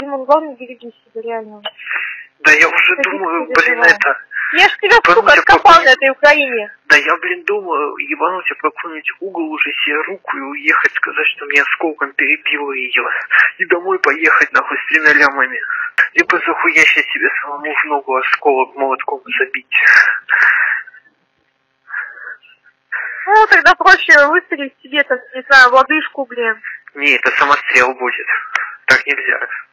Димон, главное, береги себя, реально. Да я уже думаю, блин, это... Я ж тебя, сука, откопал на этой Украине. Да я, блин, думаю, ебануть об какой-нибудь угол уже себе руку и уехать, сказать, что меня осколком перебило ее. И домой поехать, нахуй, с линолямами. Либо захуящая себе самому в ногу осколок молотком забить. Ну, тогда проще выстрелить себе, там, не знаю, в лодыжку, блин. Не, это самострел будет. Так нельзя.